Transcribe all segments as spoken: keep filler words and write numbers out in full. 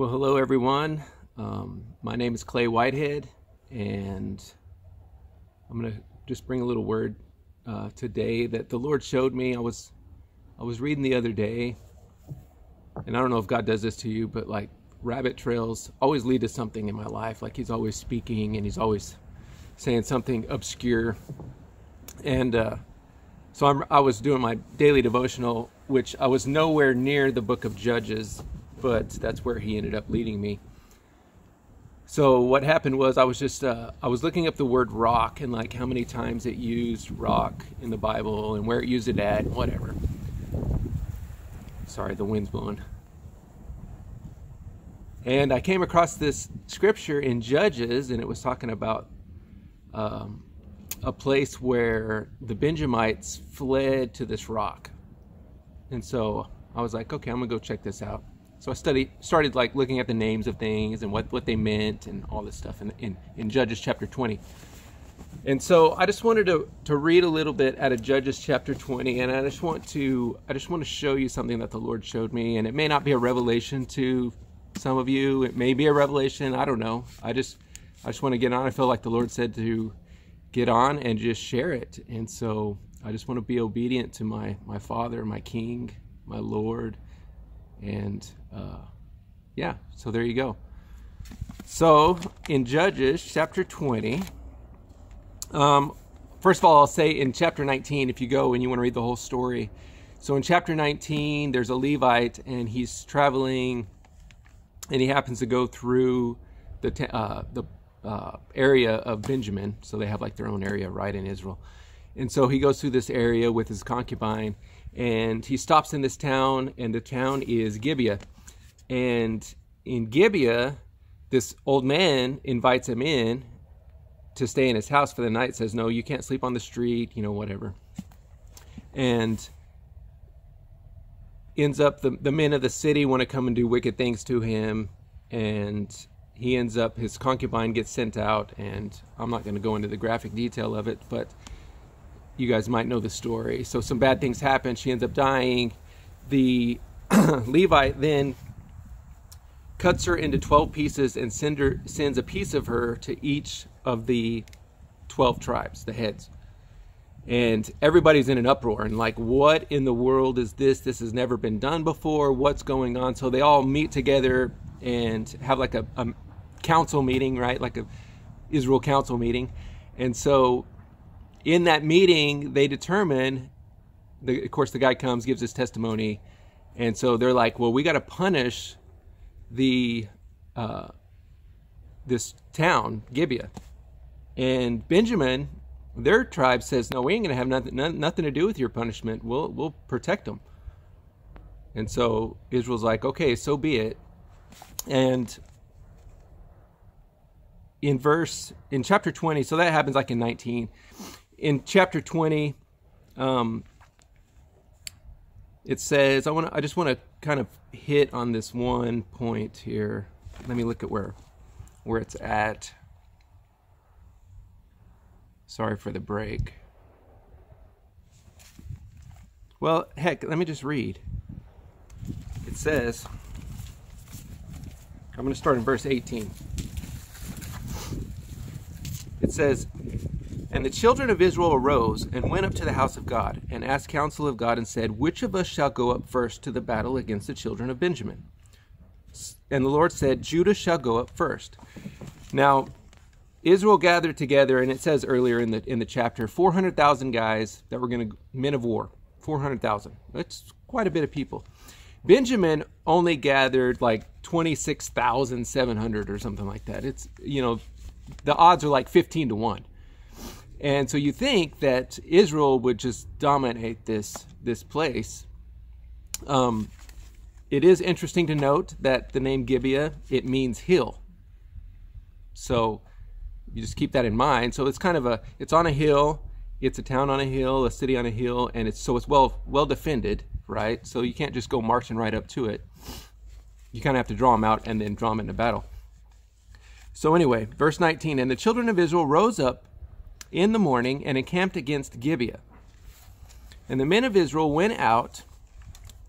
Well, hello everyone. Um, my name is Clay Whitehead, and I'm going to just bring a little word uh, today that the Lord showed me. I was I was reading the other day, and I don't know if God does this to you, but like rabbit trails always lead to something in my life. Like He's always speaking, and He's always saying something obscure. And uh, so I'm, I was doing my daily devotional, which I was nowhere near the book of Judges, but that's where He ended up leading me. So what happened was I was just, uh, I was looking up the word rock and like how many times it used rock in the Bible and where it used it at, whatever. Sorry, the wind's blowing. And I came across this scripture in Judges, and it was talking about um, a place where the Benjamites fled to this rock. And so I was like, okay, I'm gonna go check this out. So I studied, started like looking at the names of things and what, what they meant and all this stuff in, in, in Judges chapter twenty. And so I just wanted to, to read a little bit out of Judges chapter twenty, and I just want to I just want to show you something that the Lord showed me, and it may not be a revelation to some of you. It may be a revelation. I don't know. I just I just want to get on. I feel like the Lord said to get on and just share it. And so I just want to be obedient to my my Father, my King, my Lord. And uh, yeah, so there you go. So in Judges chapter twenty, um, first of all, I'll say in chapter nineteen, if you go and you want to read the whole story. So in chapter nineteen, there's a Levite, and he's traveling, and he happens to go through the ta uh, the uh, area of Benjamin. So they have like their own area right in Israel. And so he goes through this area with his concubine, and he stops in this town, and the town is Gibeah. And in Gibeah, this old man invites him in to stay in his house for the night, says, no, you can't sleep on the street, you know, whatever. And ends up, the, the men of the city want to come and do wicked things to him, and he ends up, his concubine gets sent out, and I'm not going to go into the graphic detail of it, but you guys might know the story. So some bad things happen. She ends up dying. The Levite then cuts her into twelve pieces and send her, sends a piece of her to each of the twelve tribes, the heads. And everybody's in an uproar and like, what in the world is this? This has never been done before. What's going on? So they all meet together and have like a, a council meeting, right? Like a Israel council meeting. And so in that meeting, they determine, the, of course, the guy comes, gives his testimony, and so they're like, well, we got to punish the uh, this town, Gibeah. And Benjamin, their tribe, says, no, we ain't going to have nothing, nothing to do with your punishment. We'll, we'll protect them. And so Israel's like, okay, so be it. And in verse, in chapter twenty, so that happens like in nineteen. In chapter twenty, um, it says, I want to, I just want to kind of hit on this one point here. Let me look at where, where it's at. Sorry for the break. Well, heck, let me just read. It says, I'm going to start in verse eighteen. It says, and the children of Israel arose and went up to the house of God and asked counsel of God and said, which of us shall go up first to the battle against the children of Benjamin? And the Lord said, Judah shall go up first. Now, Israel gathered together, and it says earlier in the in the chapter, four hundred thousand guys that were going to, men of war, four hundred thousand. That's quite a bit of people. Benjamin only gathered like twenty-six thousand seven hundred or something like that. It's, you know, the odds are like fifteen to one. And so you think that Israel would just dominate this this place. Um, it is interesting to note that the name Gibeah, it means hill. So you just keep that in mind. So it's kind of a, it's on a hill, it's a town on a hill, a city on a hill, and it's so it's well well defended, right? So you can't just go marching right up to it. You kind of have to draw them out and then draw them into battle. So anyway, verse nineteen, and the children of Israel rose up in the morning and encamped against Gibeah. And the men of Israel went out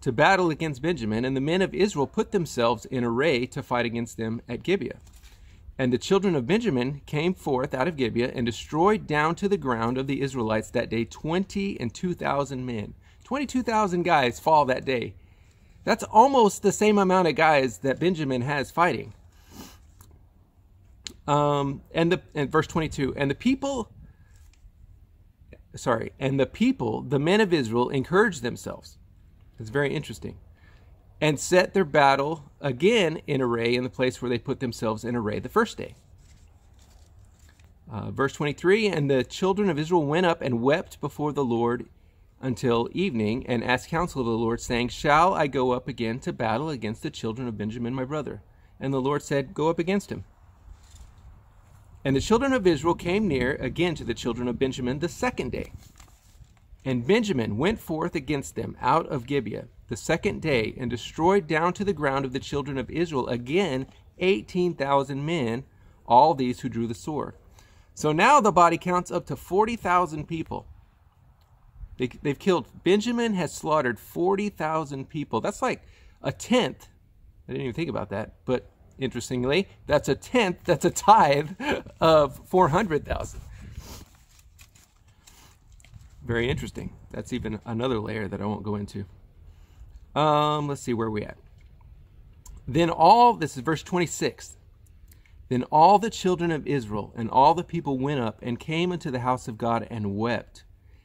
to battle against Benjamin, and the men of Israel put themselves in array to fight against them at Gibeah. And the children of Benjamin came forth out of Gibeah and destroyed down to the ground of the Israelites that day twenty and two thousand men. Twenty-two thousand guys fall that day. That's almost the same amount of guys that Benjamin has fighting. Um, and the and verse twenty-two, and the people, sorry, and the people, the men of Israel, encouraged themselves. It's very interesting. And set their battle again in array in the place where they put themselves in array the first day. Uh, verse twenty-three, and the children of Israel went up and wept before the Lord until evening, and asked counsel of the Lord, saying, shall I go up again to battle against the children of Benjamin, my brother? And the Lord said, go up against him. And the children of Israel came near again to the children of Benjamin the second day. And Benjamin went forth against them out of Gibeah the second day, and destroyed down to the ground of the children of Israel again eighteen thousand men, all these who drew the sword. So now the body counts up to forty thousand people. They, they've killed. Benjamin has slaughtered forty thousand people. That's like a tenth. I didn't even think about that, but interestingly, that's a tenth, that's a tithe of four hundred thousand. Very interesting. That's even another layer that I won't go into. Um, let's see where we at. Then all, this is verse twenty-six. Then all the children of Israel and all the people went up and came unto the house of God and wept,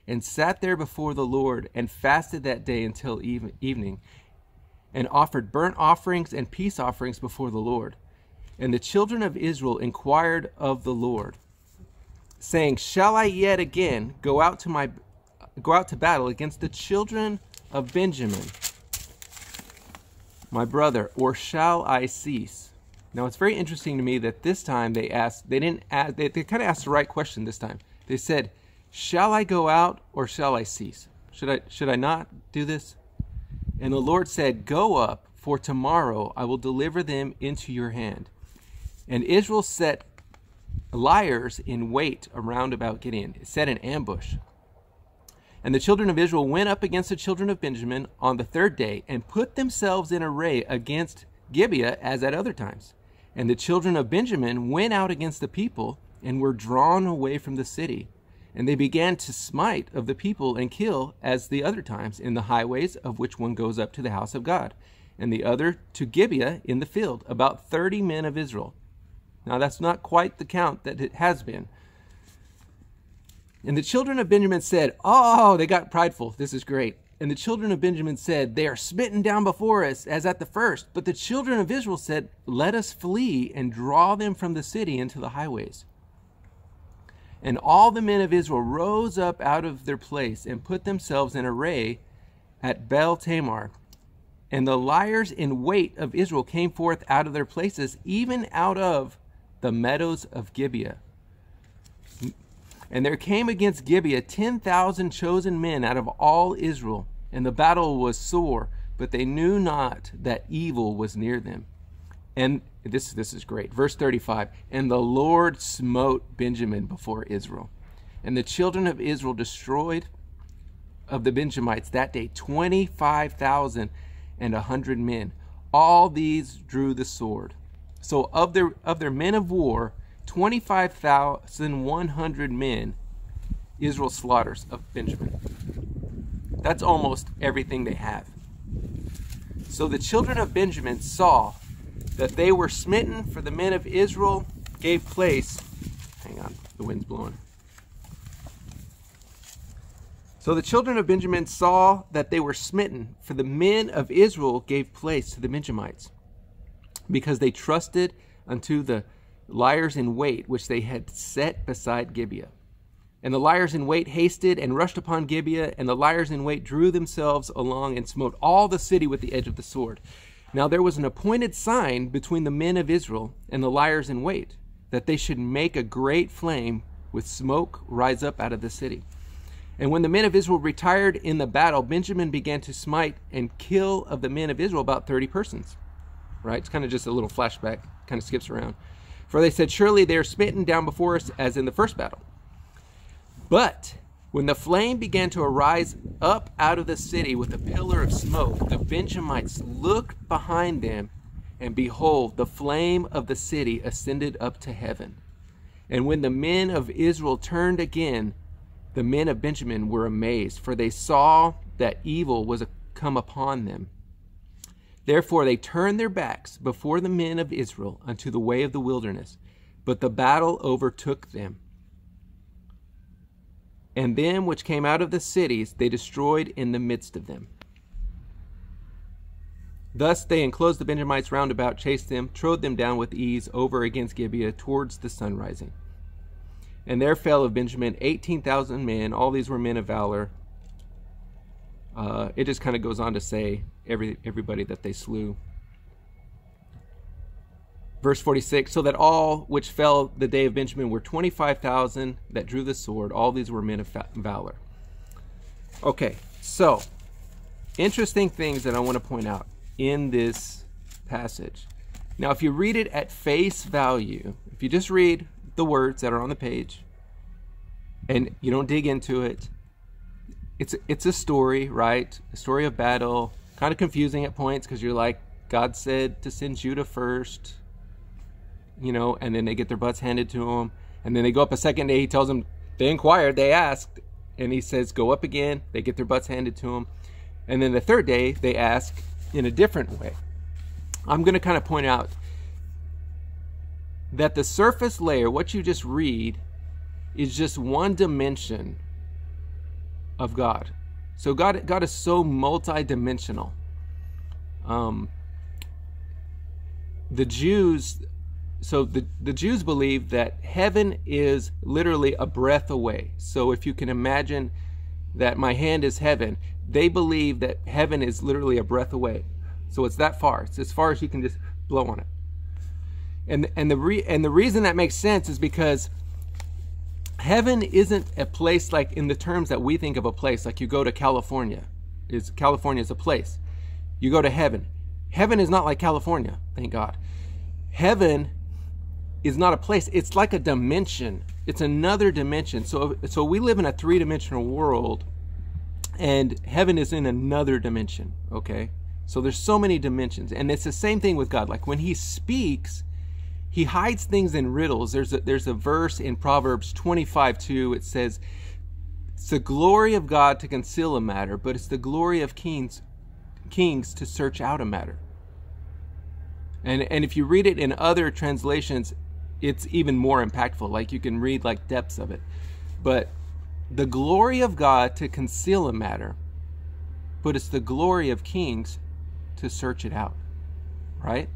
and sat there before the Lord, and fasted that day until even, evening, and offered burnt offerings and peace offerings before the Lord. And the children of Israel inquired of the Lord, saying, shall I yet again go out to my go out to battle against the children of Benjamin, my brother, or shall I cease? Now it's very interesting to me that this time they asked, they didn't ask, they, they kind of asked the right question this time. They said, shall I go out or shall I cease? Should I, should I not do this? And the Lord said, go up, for tomorrow I will deliver them into your hand. And Israel set liars in wait around about Gibeah, set an ambush. And the children of Israel went up against the children of Benjamin on the third day, and put themselves in array against Gibeah as at other times. And the children of Benjamin went out against the people, and were drawn away from the city. And they began to smite of the people and kill as the other times in the highways, of which one goes up to the house of God, and the other to Gibeah in the field, about thirty men of Israel. Now that's not quite the count that it has been. And the children of Benjamin said, oh, they got prideful. This is great. And the children of Benjamin said, they are smitten down before us as at the first. But the children of Israel said, let us flee and draw them from the city into the highways. And all the men of Israel rose up out of their place and put themselves in array at Baal-tamar. And the liars in wait of Israel came forth out of their places, even out of the meadows of Gibeah. And there came against Gibeah ten thousand chosen men out of all Israel, and the battle was sore, but they knew not that evil was near them. And this, this is great. Verse thirty-five, and the Lord smote Benjamin before Israel. And the children of Israel destroyed of the Benjamites that day twenty-five thousand and a hundred men. All these drew the sword. So of their, of their men of war, twenty-five thousand one hundred men Israel slaughters of Benjamin. That's almost everything they have. So the children of Benjamin saw that they were smitten, for the men of Israel gave place. Hang on, the wind's blowing. So the children of Benjamin saw that they were smitten, for the men of Israel gave place to the Benjamites, because they trusted unto the liars in wait, which they had set beside Gibeah. And the liars in wait hasted and rushed upon Gibeah, and the liars in wait drew themselves along and smote all the city with the edge of the sword. Now there was an appointed sign between the men of Israel and the liars in wait, that they should make a great flame with smoke rise up out of the city. And when the men of Israel retired in the battle, Benjamin began to smite and kill of the men of Israel about thirty persons. Right? It's kind of just a little flashback, kind of skips around. For they said, surely they are smitten down before us as in the first battle. But When the flame began to arise up out of the city with a pillar of smoke, the Benjamites looked behind them, and behold, the flame of the city ascended up to heaven. And when the men of Israel turned again, the men of Benjamin were amazed, for they saw that evil was come upon them. Therefore they turned their backs before the men of Israel unto the way of the wilderness, but the battle overtook them. And them which came out of the cities they destroyed in the midst of them. Thus they enclosed the Benjamites round about, chased them, trode them down with ease over against Gibeah towards the sunrising. And there fell of Benjamin eighteen thousand men. All these were men of valor. Uh, it just kind of goes on to say every everybody that they slew. Verse forty-six, so that all which fell the day of Benjamin were twenty-five thousand that drew the sword. All these were men of valor. Okay, so interesting things that I want to point out in this passage. Now, if you read it at face value, if you just read the words that are on the page and you don't dig into it, it's, it's a story, right? A story of battle, kind of confusing at points because you're like, God said to send Judah first, you know, and then they get their butts handed to them. And then they go up a second day. He tells them, they inquired, they asked, and he says, go up again. They get their butts handed to them. And then the third day they ask in a different way. I'm going to kind of point out that the surface layer, what you just read, is just one dimension of God. So God, God is so multi-dimensional. Um, the Jews... So the, the Jews believe that heaven is literally a breath away. So if you can imagine that my hand is heaven, they believe that heaven is literally a breath away. So it's that far. It's as far as you can just blow on it. And, and, the, re, and the reason that makes sense is because heaven isn't a place like in the terms that we think of a place. Like you go to California. It's, California is a place. You go to heaven. Heaven is not like California, thank God. Heaven is not a place. It's like a dimension. It's another dimension. So, so we live in a three-dimensional world, and heaven is in another dimension, okay? So there's so many dimensions. And it's the same thing with God. Like when he speaks, he hides things in riddles. There's a, there's a verse in Proverbs twenty-five two. It says, it's the glory of God to conceal a matter, but it's the glory of kings, kings to search out a matter. And, and if you read it in other translations, it's even more impactful. Like you can read like depths of it. But the glory of God to conceal a matter, but it's the glory of kings to search it out, right?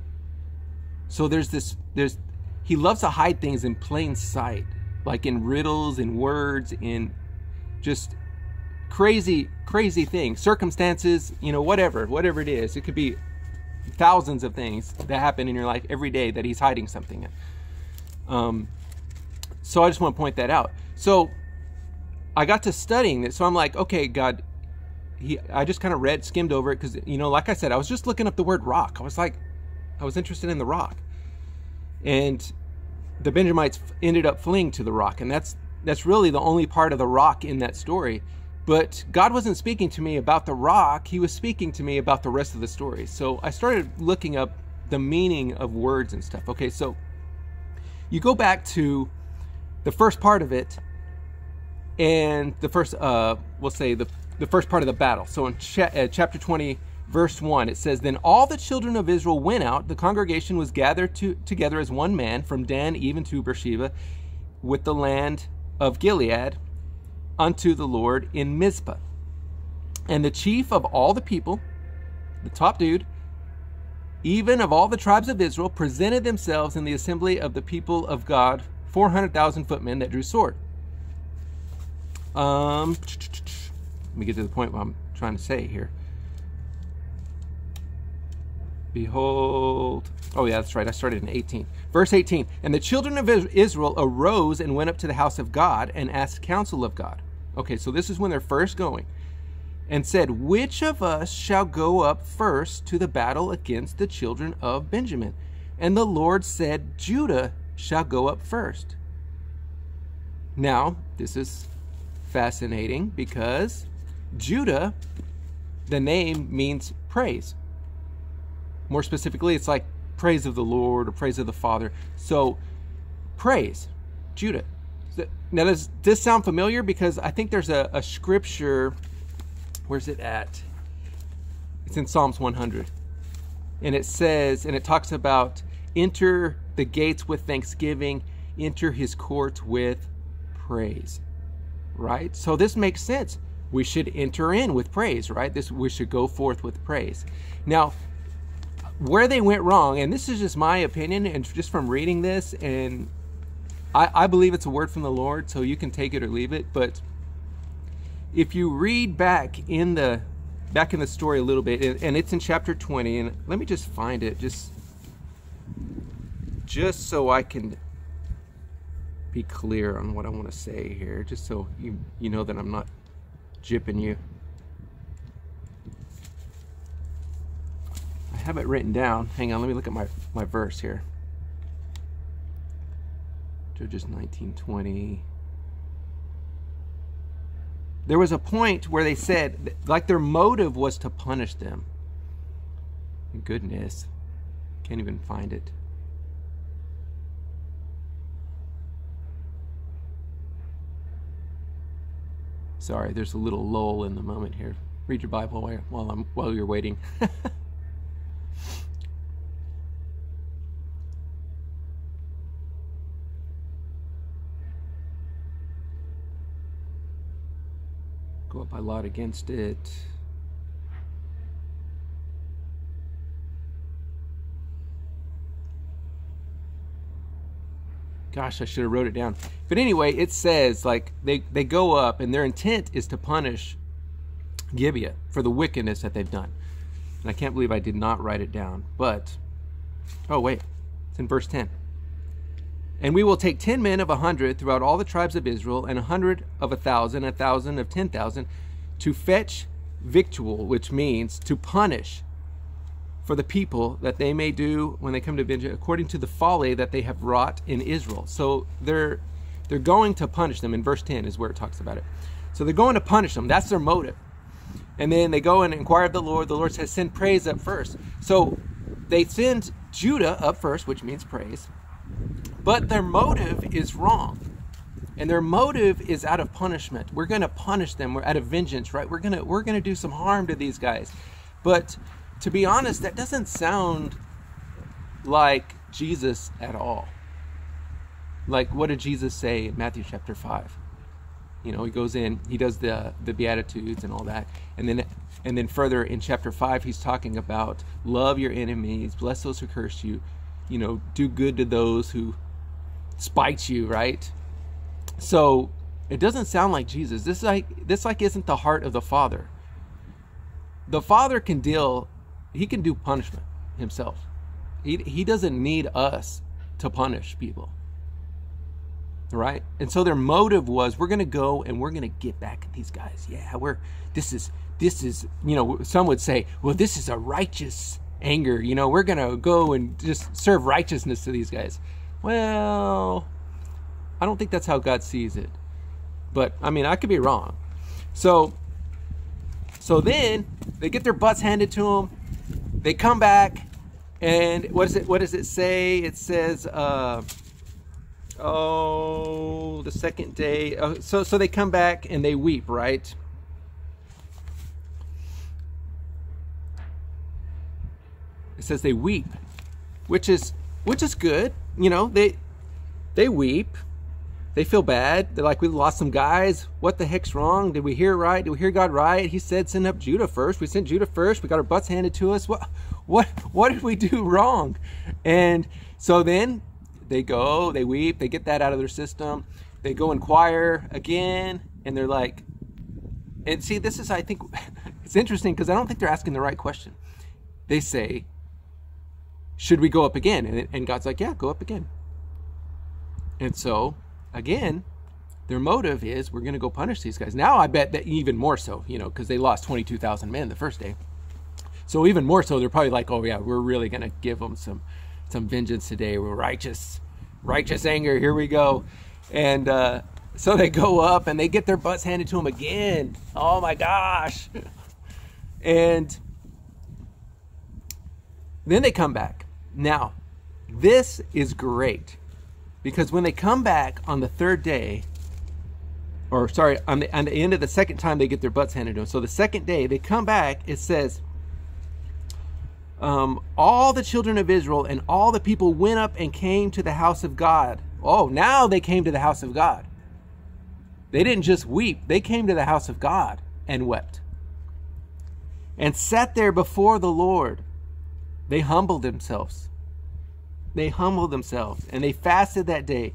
So there's this, there's, he loves to hide things in plain sight, like in riddles, in words, in just crazy, crazy things, circumstances, you know, whatever, whatever it is. It could be thousands of things that happen in your life every day that he's hiding something in. Um, so I just want to point that out. So I got to studying this. So I'm like, okay, God, he, I just kind of read, skimmed over it. Cause you know, like I said, I was just looking up the word rock. I was like, I was interested in the rock, and the Benjamites ended up fleeing to the rock. And that's, that's really the only part of the rock in that story. But God wasn't speaking to me about the rock. He was speaking to me about the rest of the story. So I started looking up the meaning of words and stuff. Okay, so you go back to the first part of it, and the first, uh, we'll say the, the first part of the battle. So in cha- uh, chapter twenty, verse one, it says, then all the children of Israel went out. The congregation was gathered to, together as one man from Dan even to Beersheba with the land of Gilead, unto the Lord in Mizpah. And the chief of all the people, the top dude, even of all the tribes of Israel, presented themselves in the assembly of the people of God, four hundred thousand footmen that drew sword. Um, let me get to the point what I'm trying to say here. Behold, oh yeah, that's right. I started in eighteen. Verse eighteen, and the children of Israel arose and went up to the house of God and asked counsel of God. Okay, so this is when they're first going. And said, which of us shall go up first to the battle against the children of Benjamin? And the Lord said, Judah shall go up first. Now, this is fascinating because Judah, the name means praise. More specifically, it's like praise of the Lord or praise of the Father. So praise, Judah. Now, does this sound familiar? Because I think there's a, a scripture, where's it at? It's in Psalms one hundred. And it says, and it talks about, enter the gates with thanksgiving, enter his courts with praise, right? So this makes sense. We should enter in with praise, right? This, we should go forth with praise. Now, where they went wrong, and this is just my opinion, and just from reading this, and I, I believe it's a word from the Lord, so you can take it or leave it, but if you read back in the back in the story a little bit, and it's in chapter twenty, and let me just find it, just, just so I can be clear on what I want to say here, just so you, you know that I'm not jipping you. I have it written down. Hang on, let me look at my, my verse here. Judges nineteen twenty. There was a point where they said, like, their motive was to punish them. Goodness, can't even find it. Sorry, there's a little lull in the moment here. Read your Bible while I'm while you're waiting. Go up by lot against it. Gosh, I should have wrote it down. But anyway, it says, like, they, they go up, and their intent is to punish Gibeah for the wickedness that they've done. And I can't believe I did not write it down. But, oh, wait. It's in verse ten. And we will take ten men of a hundred throughout all the tribes of Israel, and a hundred of a thousand, a thousand of ten thousand, to fetch victual, which means to punish for the people, that they may do when they come to vengeance according to the folly that they have wrought in Israel. So they're they're going to punish them. In verse ten is where it talks about it. So they're going to punish them. That's their motive. And then they go and inquire of the Lord. The Lord says, send praise up first. So they send Judah up first, which means praise. But their motive is wrong. And their motive is out of punishment. We're going to punish them. We're out of vengeance, right? We're going to we're going to do some harm to these guys. But to be honest, that doesn't sound like Jesus at all. Like, what did Jesus say in Matthew chapter five? You know, he goes in, he does the the Beatitudes and all that. And then and then further in chapter five, he's talking about love your enemies, bless those who curse you, you know, do good to those who spite you, right? So it doesn't sound like Jesus. This like this like isn't the heart of the Father. The Father can deal, he can do punishment himself. He, he doesn't need us to punish people, right? And so their motive was, we're going to go and we're going to get back at these guys. Yeah, we're, this is, this is, you know, some would say, well, this is a righteous anger. You know, we're going to go and just serve righteousness to these guys. Well, I don't think that's how God sees it. But, I mean, I could be wrong. So... So then they get their butts handed to them. They come back, and what is it? What does it say? It says, uh, "Oh, the second day." Oh, so, so they come back and they weep, right? It says they weep, which is which is good. You know, they they weep. They feel bad. They're like, we lost some guys. What the heck's wrong? Did we hear right? Did we hear God right? He said, send up Judah first. We sent Judah first. We got our butts handed to us. What, what, what did we do wrong? And so then they go, they weep, they get that out of their system. They go inquire again. And they're like, and see, this is, I think it's interesting because I don't think they're asking the right question. They say, should we go up again? And, and God's like, yeah, go up again. And so, again, their motive is, we're going to go punish these guys. Now I bet that even more so, you know, because they lost twenty-two thousand men the first day. So even more so, they're probably like, oh yeah, we're really going to give them some, some vengeance today. We're righteous, righteous anger. Here we go. And, uh, So they go up and they get their butts handed to them again. Oh my gosh. And then they come back. Now, this is great, because when they come back on the third day, or sorry, on the, on the end of the second time they get their butts handed to them. So the second day they come back, it says, um, all the children of Israel and all the people went up and came to the house of God. Oh, now they came to the house of God. They didn't just weep. They came to the house of God and wept and sat there before the Lord. They humbled themselves. They humbled themselves and they fasted that day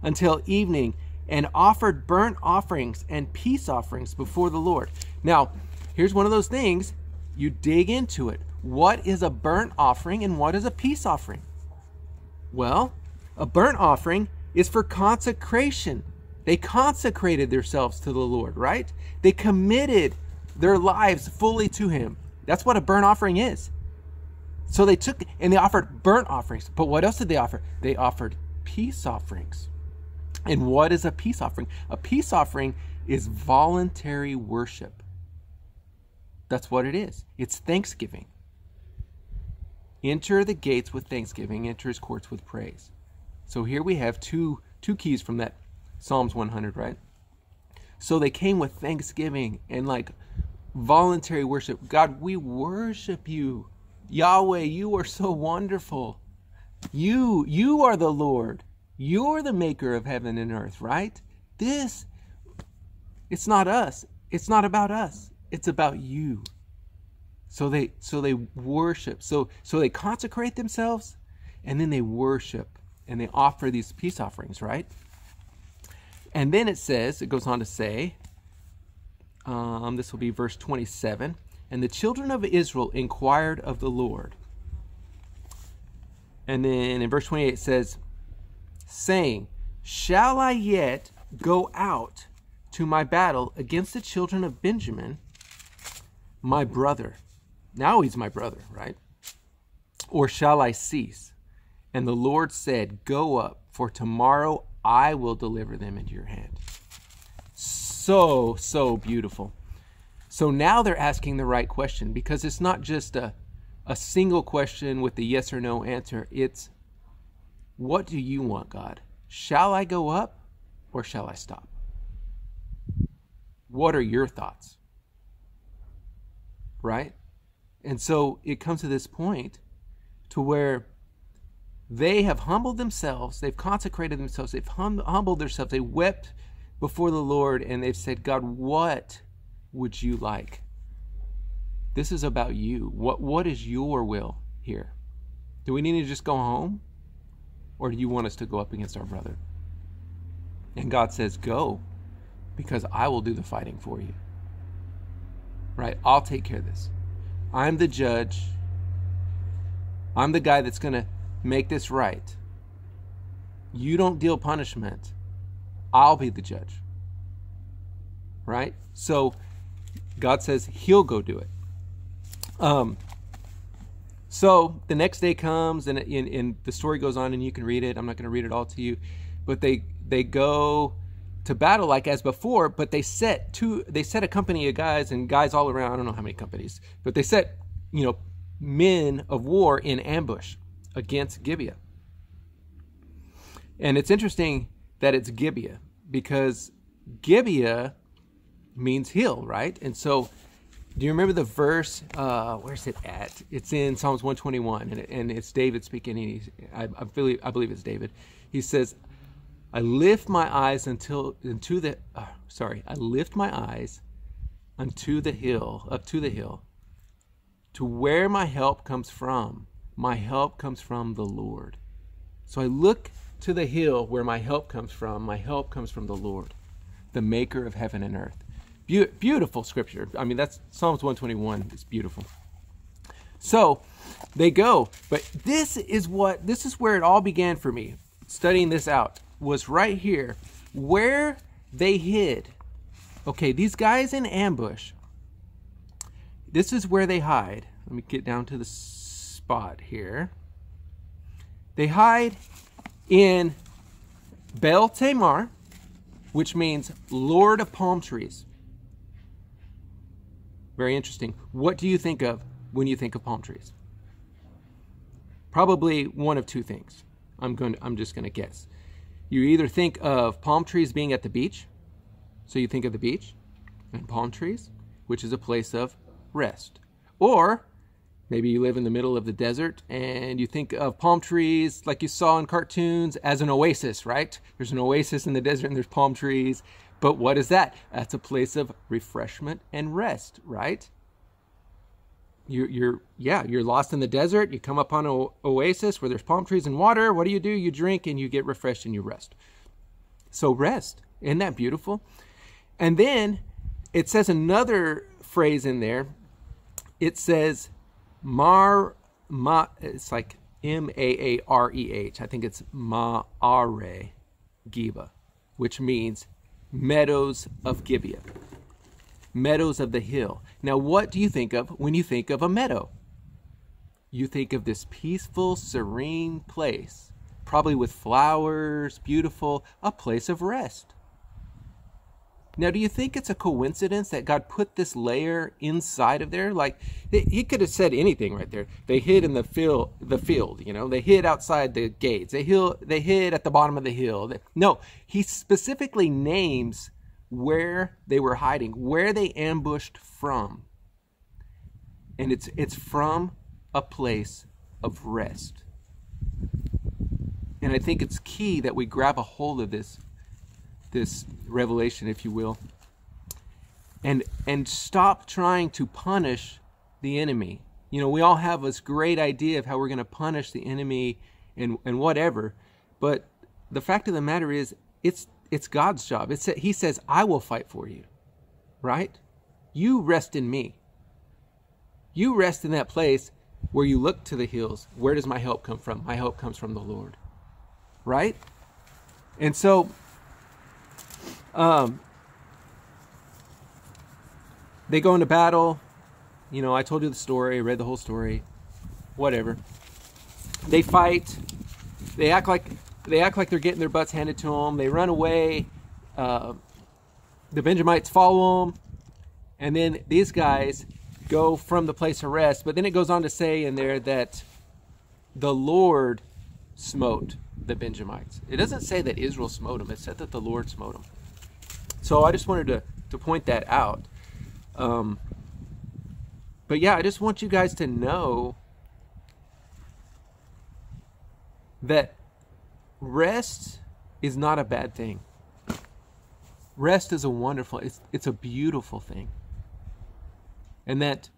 until evening and offered burnt offerings and peace offerings before the Lord. Now, here's one of those things. You dig into it. What is a burnt offering and what is a peace offering? Well, a burnt offering is for consecration. They consecrated themselves to the Lord, right? They committed their lives fully to him. That's what a burnt offering is. So they took and they offered burnt offerings. But what else did they offer? They offered peace offerings. And what is a peace offering? A peace offering is voluntary worship. That's what it is. It's thanksgiving. Enter the gates with thanksgiving, enter his courts with praise. So here we have two, two keys from that Psalms one hundred, right? So they came with thanksgiving and like voluntary worship. God, we worship you. Yahweh, you are so wonderful. You, you are the Lord. You're the maker of heaven and earth, right? This, it's not us. It's not about us. It's about you. So they, so they worship. So, so they consecrate themselves and then they worship and they offer these peace offerings, right? And then it says, it goes on to say, um, this will be verse twenty-seven. And the children of Israel inquired of the Lord. And then in verse twenty-eight it says, saying, shall I yet go out to my battle against the children of Benjamin, my brother? Now he's my brother, right? Or shall I cease? And the Lord said, go up, for tomorrow I will deliver them into your hand. So, so beautiful. So now they're asking the right question, because it's not just a, a single question with the yes or no answer. It's, what do you want, God? Shall I go up or shall I stop? What are your thoughts? Right? And so it comes to this point to where they have humbled themselves. They've consecrated themselves. They've hum humbled themselves. They wept before the Lord and they've said, God, what would you like? This is about you. What, what is your will here? Do we need to just go home? Or do you want us to go up against our brother? And God says, go, because I will do the fighting for you. Right? I'll take care of this. I'm the judge. I'm the guy that's going to make this right. You don't deal punishment. I'll be the judge. Right? So God says he'll go do it. Um, So the next day comes and, and, and the story goes on and you can read it. I'm not going to read it all to you, but they, they go to battle like as before, but they set two, they set a company of guys and guys all around. I don't know how many companies, but they set, you know, men of war in ambush against Gibeah. And it's interesting that it's Gibeah, because Gibeah means hill, right? And so do you remember the verse? Uh, where's it at? It's in Psalms one twenty-one, and, it, and it's David speaking. And he's, I, I, believe, I believe it's David. He says, "I lift my eyes until into the uh, sorry, I lift my eyes unto the hill, up to the hill, to where my help comes from. My help comes from the Lord. So I look to the hill where my help comes from. My help comes from the Lord, the Maker of heaven and earth." Be beautiful scripture. I mean, that's Psalms one twenty-one. It's beautiful. So they go, but this is what, this is where it all began for me. Studying this out was right here where they hid. Okay. These guys in ambush, this is where they hide. Let me get down to the spot here. They hide in Baal-tamar, which means Lord of palm trees. Very interesting. What do you think of when you think of palm trees? Probably one of two things. I'm going to, I'm just going to guess. You either think of palm trees being at the beach, so you think of the beach and palm trees, which is a place of rest. Or maybe you live in the middle of the desert and you think of palm trees like you saw in cartoons as an oasis, right? There's an oasis in the desert and there's palm trees. But what is that? That's a place of refreshment and rest, right? You're, you're, yeah, you're lost in the desert. You come upon an oasis where there's palm trees and water. What do you do? You drink and you get refreshed and you rest. So rest. Isn't that beautiful? And then it says another phrase in there. It says mar, ma, it's like M A A R E H. I think it's Ma'are Gibeah, which means meadows of Gibeah, meadows of the hill. Now, what do you think of when you think of a meadow? You think of this peaceful, serene place, probably with flowers, beautiful, a place of rest. Now, do you think it's a coincidence that God put this layer inside of there? Like, he could have said anything right there. They hid in the field, the field, you know, they hid outside the gates. They hid, they hid at the bottom of the hill. No, he specifically names where they were hiding, where they ambushed from. And it's, it's from a place of rest. And I think it's key that we grab a hold of this this revelation, if you will, and and stop trying to punish the enemy. You know, we all have this great idea of how we're going to punish the enemy and and whatever, but the fact of the matter is, it's it's God's job. It's he says, "I will fight for you," right? You rest in me. You rest in that place where you look to the hills. Where does my help come from? My help comes from the Lord, right? And so. Um, they go into battle. You know, I told you the story, read the whole story, whatever. They fight. They act like they act like they're getting their butts handed to them. They run away. Uh, the Benjamites follow them, and then these guys go from the place of rest. But then it goes on to say in there that the Lord smote the Benjamites. It doesn't say that Israel smote them. It said that the Lord smote them. So I just wanted to, to point that out. Um, but yeah, I just want you guys to know that rest is not a bad thing. Rest is a wonderful, it's, it's a beautiful thing. And that,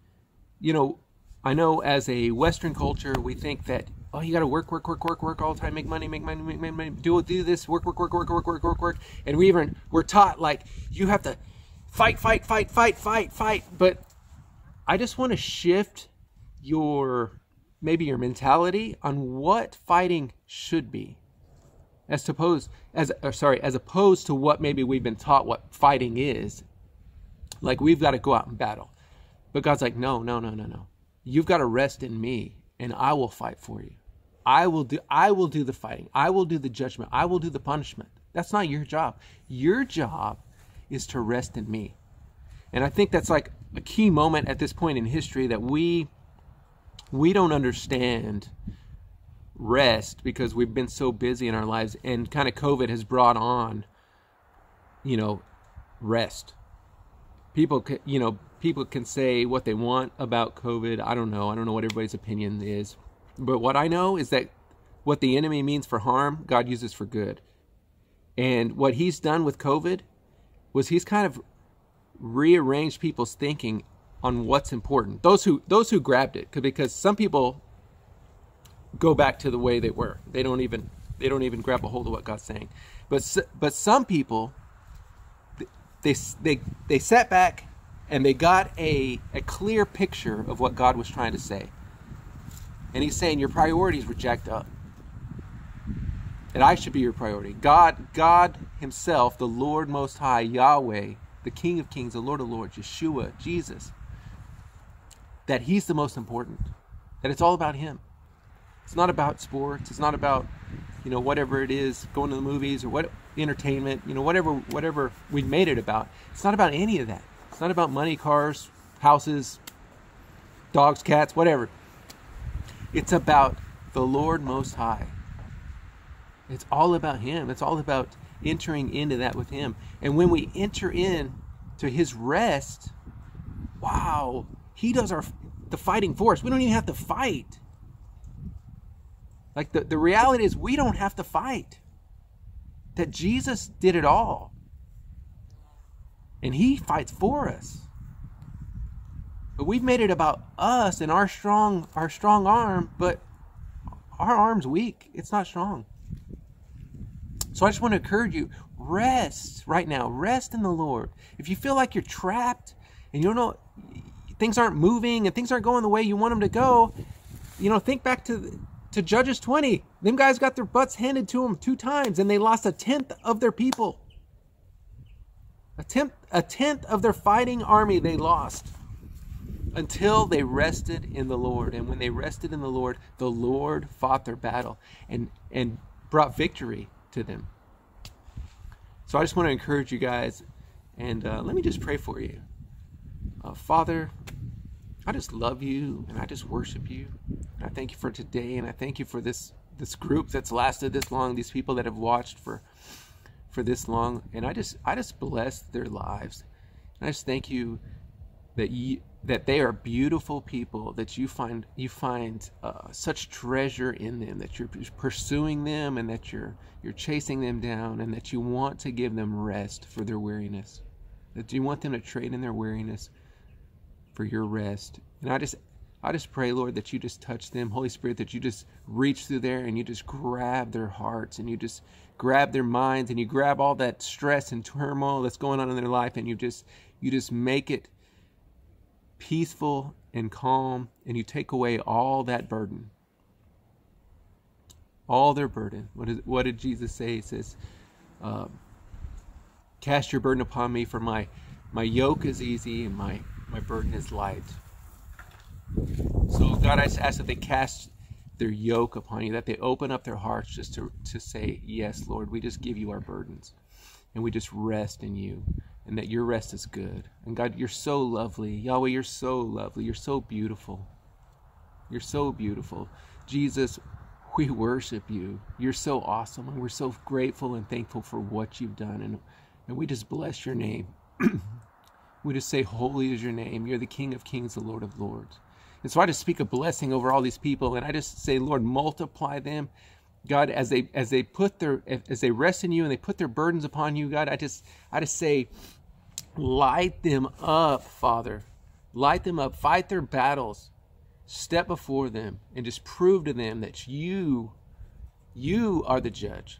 you know, I know as a Western culture, we think that, oh, you got to work, work, work, work, work all the time. Make money, make money, make money. Do do this. Work, work, work, work, work, work, work, work. And we even we're taught like you have to fight, fight, fight, fight, fight, fight. But I just want to shift your maybe your mentality on what fighting should be, as opposed as or sorry as opposed to what maybe we've been taught what fighting is. Like we've got to go out and battle, but God's like, no, no, no, no, no. You've got to rest in me. And I will fight for you. I will do I will do the fighting. I will do the judgment. I will do the punishment. That's not your job. Your job is to rest in me. And I think that's like a key moment at this point in history that we we don't understand rest because we've been so busy in our lives and kind of COVID has brought on, you know, rest. People, you know, people can say what they want about COVID. I don't know. I don't know what everybody's opinion is. But what I know is that what the enemy means for harm, God uses for good. And what he's done with COVID was he's kind of rearranged people's thinking on what's important. Those who those who grabbed it, because some people go back to the way they were. They don't even they don't even grab a hold of what God's saying. But but some people they they they sat back and they got a, a clear picture of what God was trying to say. And he's saying your priorities were jacked up. And I should be your priority. God, God himself, the Lord Most High, Yahweh, the King of Kings, the Lord of Lords, Yeshua, Jesus. That he's the most important. That it's all about him. It's not about sports. It's not about, you know, whatever it is, going to the movies or what, entertainment, you know, whatever whatever we made it about. It's not about any of that. It's not about money, cars, houses, dogs, cats, whatever. It's about the Lord Most High. It's all about Him. It's all about entering into that with Him. And when we enter in to His rest, wow, He does our the fighting for us. We don't even have to fight. Like the, the reality is we don't have to fight. That Jesus did it all. And He fights for us. But we've made it about us and our strong our strong arm, but our arm's weak. It's not strong. So I just want to encourage you, rest right now. Rest in the Lord. If you feel like you're trapped and you don't know, things aren't moving and things aren't going the way you want them to go, you know, think back to the, to Judges twenty. Them guys got their butts handed to them two times and they lost a tenth of their people. A tenth, a tenth of their fighting army they lost until they rested in the Lord. And when they rested in the Lord, the Lord fought their battle and, and brought victory to them. So I just want to encourage you guys, and uh, let me just pray for you. Uh, Father, I just love you and I just worship you. And I thank you for today, and I thank you for this this group that's lasted this long, these people that have watched for for this long. And I just I just bless their lives. And I just thank you that you that they are beautiful people, that you find you find uh, such treasure in them, that you're pursuing them and that you're you're chasing them down, and that you want to give them rest for their weariness. That you want them to trade in their weariness for your rest. And I just I just pray, Lord, that you just touch them. Holy Spirit, that you just reach through there and you just grab their hearts and you just grab their minds and you grab all that stress and turmoil that's going on in their life, and you just you just make it peaceful and calm, and you take away all that burden, all their burden. What, is, what did Jesus say? He says, um, cast your burden upon me, for my, my yoke is easy and my, my burden is light. So God, I just ask that they cast their yoke upon you, that they open up their hearts just to, to say, yes, Lord, we just give you our burdens and we just rest in you, and that your rest is good. And God, you're so lovely. Yahweh, you're so lovely. You're so beautiful. You're so beautiful. Jesus, we worship you. You're so awesome, and we're so grateful and thankful for what you've done. And, and we just bless your name. We just say, holy is your name. You're the King of kings, the Lord of lords. And so I just speak a blessing over all these people, and I just say, Lord, multiply them. God, as they as they put their as they rest in you and they put their burdens upon you, God, I just I just say, light them up, Father. Light them up. Fight their battles. Step before them and just prove to them that you you are the judge,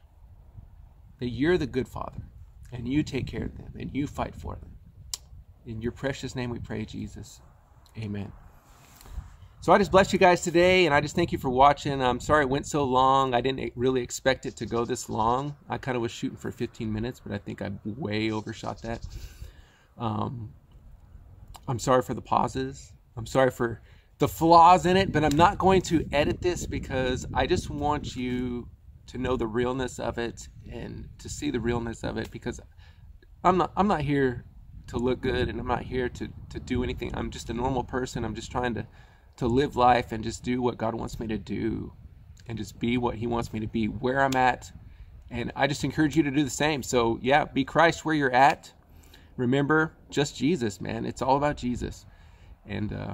that you're the good Father, and you take care of them and you fight for them. In your precious name we pray, Jesus. Amen. So I just bless you guys today, and I just thank you for watching. I'm sorry it went so long. I didn't really expect it to go this long. I kind of was shooting for fifteen minutes, but I think I way overshot that. Um, I'm sorry for the pauses. I'm sorry for the flaws in it, but I'm not going to edit this because I just want you to know the realness of it and to see the realness of it, because I'm not, I'm not here to look good, and I'm not here to, to do anything. I'm just a normal person. I'm just trying to to live life and just do what God wants me to do and just be what He wants me to be where I'm at. And I just encourage you to do the same. So yeah, be Christ where you're at. Remember, just Jesus, man. It's all about Jesus. And uh,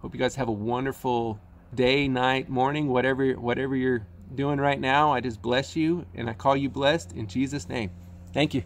hope you guys have a wonderful day, night, morning, whatever, whatever you're doing right now. I just bless you, and I call you blessed in Jesus' name. Thank you.